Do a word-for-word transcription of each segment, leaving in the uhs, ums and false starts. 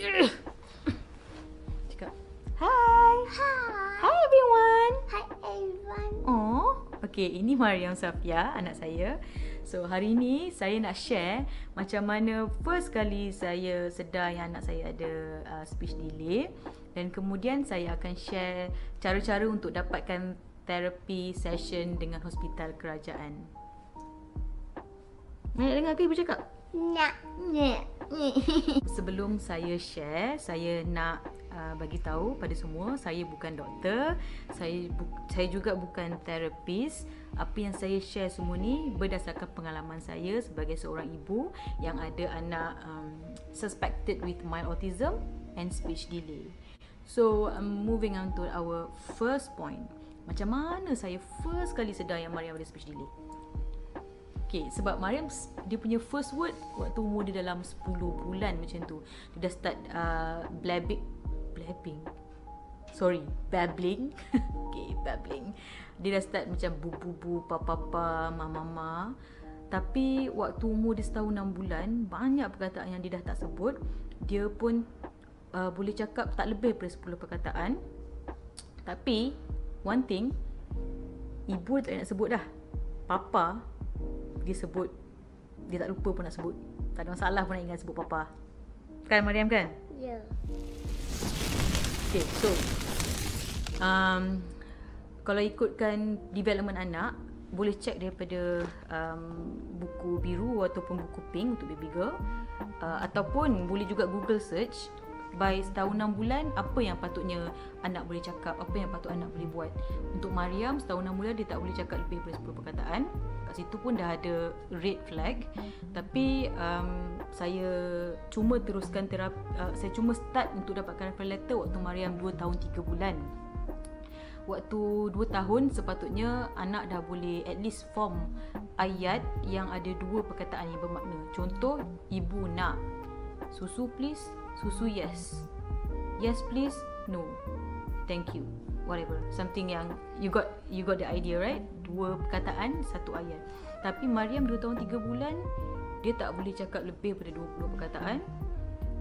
Hai. Hi. Hi everyone. Hi everyone. Oh, okay, ini Mariam Safia, anak saya. So hari ini saya nak share macam mana first kali saya sedar yang anak saya ada uh, speech delay, dan kemudian saya akan share cara-cara untuk dapatkan terapi session dengan hospital kerajaan. Nak dengar ke ibu cakap? Nak. Nak. Sebelum saya share, saya nak uh, bagi tahu pada semua, saya bukan doktor, saya bu saya juga bukan terapis. Apa yang saya share semua ni berdasarkan pengalaman saya sebagai seorang ibu yang ada anak um, suspected with mild autism and speech delay. So um, moving on to our first point, macam mana saya first kali sedar yang Mariam ada speech delay. Okay, sebab Mariam, dia punya first word waktu umur dia dalam sepuluh bulan macam tu. Dia dah start uh, blabbing. Blabbing? Sorry, babbling. Okay, babbling. Dia dah start macam bu-bu-bu, papa-papa, mama-mama. Tapi waktu umur dia setahun enam bulan, banyak perkataan yang dia dah tak sebut. Dia pun uh, boleh cakap tak lebih daripada sepuluh perkataan. Tapi, one thing, ibu dia tak nak sebut dah. Papa, dia sebut. Dia tak lupa pun nak sebut. Tak ada masalah pun nak ingat sebut papa. Kan Mariam kan? Ya. Yeah. Okay, so um, kalau ikutkan development anak, boleh check daripada um, buku biru ataupun buku pink untuk baby girl, uh, ataupun boleh juga Google search by setahun enam bulan apa yang patutnya anak boleh cakap, apa yang patut anak boleh buat. Untuk Mariam, setahun enam bulan dia tak boleh cakap lebih daripada sepuluh perkataan. Kat situ pun dah ada red flag. Tapi um, saya cuma teruskan terap, uh, saya cuma start untuk dapatkan referral letter waktu Mariam dua tahun tiga bulan. Waktu dua tahun sepatutnya anak dah boleh at least form ayat yang ada dua perkataan yang bermakna. Contoh, ibu nak. Susu please, susu yes. Yes please, no. Thank you. Whatever, something yang you got, you got the idea, right? Dua perkataan, satu ayat. Tapi Mariam dua tahun tiga bulan dia tak boleh cakap lebih daripada dua puluh perkataan.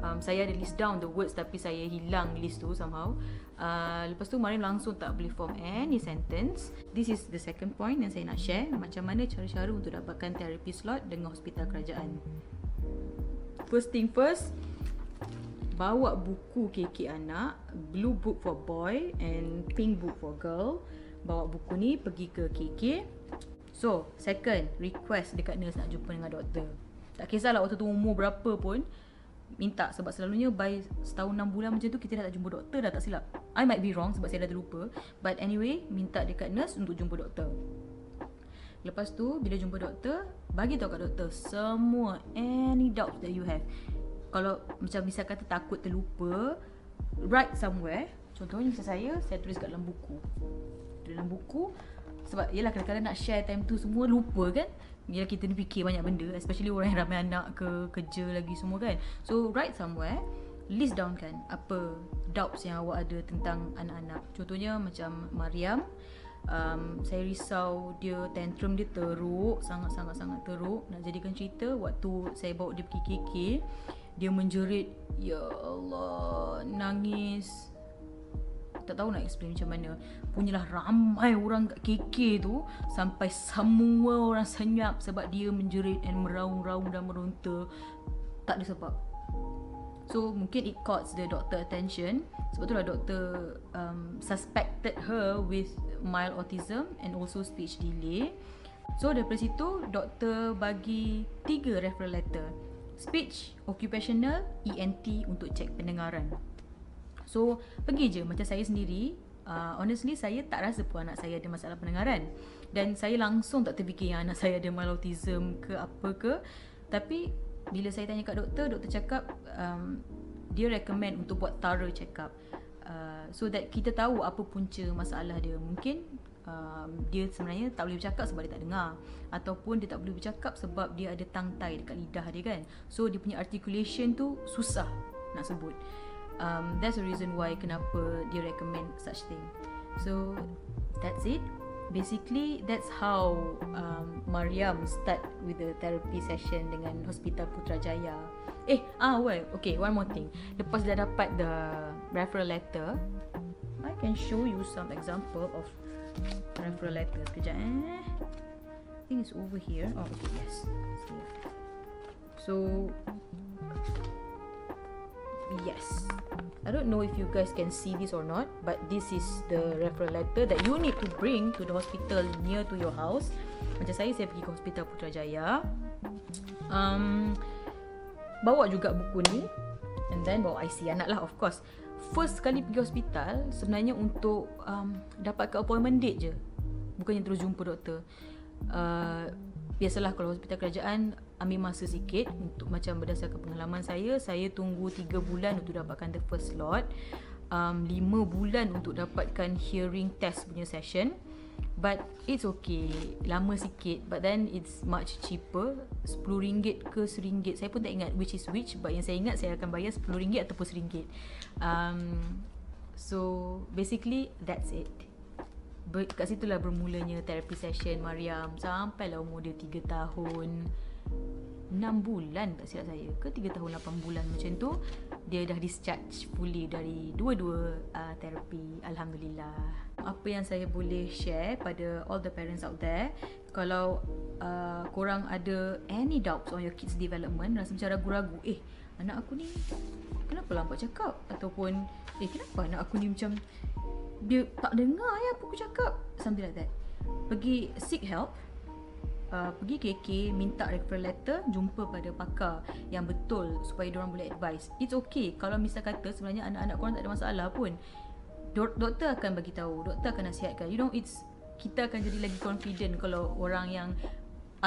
Um, saya ada list down the words tapi saya hilang list tu somehow. Uh, lepas tu Mariam langsung tak boleh form any sentence. This is the second point yang saya nak share, macam mana cara-cara untuk dapatkan therapy slot dengan hospital kerajaan. First thing first, bawa buku K K anak, blue book for boy and pink book for girl. Bawa buku ni pergi ke K K. So, second, request dekat nurse nak jumpa dengan doktor. Tak kisahlah waktu tu umur berapa pun, minta. Sebab selalunya by setahun enam bulan macam tu kita dah tak jumpa doktor dah, tak silap. I might be wrong sebab saya dah terlupa. But anyway, minta dekat nurse untuk jumpa doktor. Lepas tu bila jumpa doktor, bagi tahu kat doktor semua any doubts that you have. Kalau macam misal kata takut terlupa, write somewhere. Contohnya macam saya, saya tulis kat dalam buku. Dalam buku, sebab yelah kadang-kadang nak share time tu semua lupa kan. Yelah kita ni fikir banyak benda, especially orang yang ramai anak ke, kerja lagi semua kan. So write somewhere, list down kan apa doubts yang awak ada tentang anak-anak. Contohnya macam Mariam, um, saya risau dia tantrum dia teruk, sangat-sangat-sangat teruk. Nak jadikan cerita, waktu saya bawa dia pergi K K, dia menjerit, ya Allah, nangis. Tak tahu nak explain macam mana. Punyalah ramai orang kat K K tu, sampai semua orang senyap sebab dia menjerit and meraung-raung dan meronta. Tak ada sebab. So mungkin it caught the doctor attention. Sebab itulah doktor um, suspected her with mild autism and also speech delay. So daripada situ, doktor bagi tiga referral letter. Speech, occupational, E N T untuk cek pendengaran. So, pergi je macam saya sendiri. Uh, honestly, saya tak rasa pun anak saya ada masalah pendengaran. Dan saya langsung tak terfikir yang anak saya ada mild autism ke apa ke. Tapi, bila saya tanya kat doktor, doktor cakap um, dia recommend untuk buat thorough check up. Uh, so that kita tahu apa punca masalah dia. Mungkin Um, dia sebenarnya tak boleh bercakap sebab dia tak dengar, ataupun dia tak boleh bercakap sebab dia ada tongue tie dekat lidah dia kan. So dia punya articulation tu susah nak sebut. um, That's the reason why kenapa dia recommend such thing. So that's it. basically that's how um, Mariam start with the therapy session dengan Hospital Putrajaya. Eh, ah well, okay, one more thing. Lepas dah dapat the referral letter, I can show you some example of referral letter. Sekejap eh. I think it's over here. Oh, okay, yes. So, yes. I don't know if you guys can see this or not, but this is the referral letter that you need to bring to the hospital near to your house. Macam saya, saya pergi ke Hospital Putrajaya, um, bawa juga buku ni, and then bawa I C anak lah, of course. First kali pergi hospital sebenarnya untuk um, dapatkan appointment date je, bukannya terus jumpa doktor. uh, Biasalah kalau hospital kerajaan ambil masa sikit. Untuk macam berdasarkan pengalaman saya, saya tunggu tiga bulan untuk dapatkan the first slot, um, lima bulan untuk dapatkan hearing test punya session. But it's okay, lama sikit, but then it's much cheaper. Sepuluh ringgit ke seringgit, saya pun tak ingat which is which, but yang saya ingat saya akan bayar sepuluh ringgit ataupun seringgit. um, So basically that's it. Ber, kat situlah bermulanya therapy session Mariam sampailah umur dia tiga tahun enam bulan tak silap saya, ke tiga tahun lapan bulan macam tu. Dia dah discharge fully dari dua-dua uh, terapi. Alhamdulillah. Apa yang saya boleh share pada all the parents out there, kalau uh, korang ada any doubts on your kids development, rasa macam ragu-ragu, eh anak aku ni kenapa lambat cakap, ataupun eh kenapa anak aku ni macam dia tak dengar ya apa aku cakap, something like that, pergi seek help. uh, Pergi K K, minta referral letter, jumpa pada pakar yang betul supaya diorang boleh advise. It's okay kalau misal kata sebenarnya anak-anak korang tak ada masalah pun, Do- Doktor akan bagi tahu, doktor akan nasihatkan. You know, it's, kita akan jadi lagi confident kalau orang yang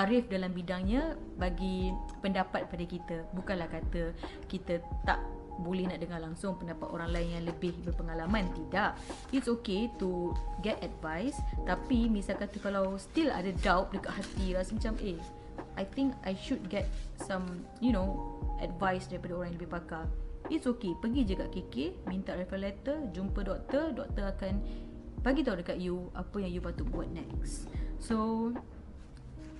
arif dalam bidangnya bagi pendapat pada kita. Bukanlah kata kita tak boleh nak dengar langsung pendapat orang lain yang lebih berpengalaman, tidak. It's okay to get advice, tapi misal kata kalau still ada doubt dekat hati, rasa macam eh I think I should get some, you know, advice daripada orang yang lebih pakar, it's okay, pergi je kat K K, minta referral letter, jumpa doktor, doktor akan bagi tahu dekat you apa yang you patut buat next. So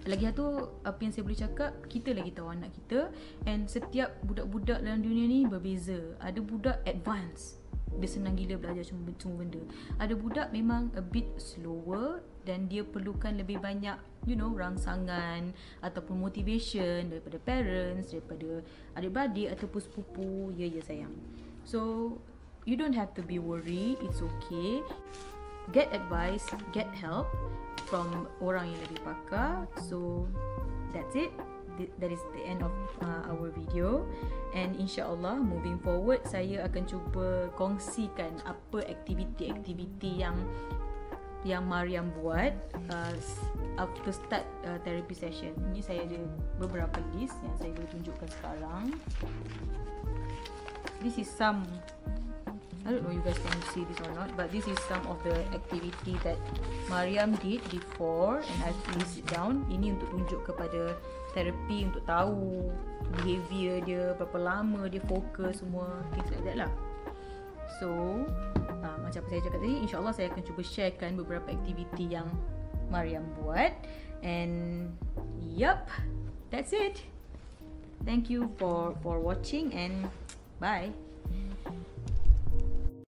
lagi satu, apa yang saya boleh cakap, kita lagi tahu anak kita, and setiap budak-budak dalam dunia ni berbeza. Ada budak advance, dia senang gila belajar semua, semua benda. Ada budak memang a bit slower dan dia perlukan lebih banyak, you know, rangsangan ataupun motivation daripada parents, daripada adik-beradik ataupun sepupu. Ya, ya sayang. So, you don't have to be worried, it's okay. Get advice, get help from orang yang lebih pakar. So that's it. That is the end of uh, our video. And insyaAllah moving forward, saya akan cuba kongsikan apa aktiviti-aktiviti yang yang Mariam buat uh, after start uh, therapy session. Ini saya ada beberapa list yang saya boleh tunjukkan sekarang. This is some, I don't know you guys can see this or not, but this is some of the activity that Mariam did before, and I've listed down. Ini untuk tunjuk kepada terapi untuk tahu behavior dia, berapa lama dia fokus, semua things like that lah. So uh, macam apa saya cakap tadi, insyaAllah saya akan cuba sharekan beberapa aktiviti yang Mariam buat. And yup, that's it. Thank you for for watching and bye.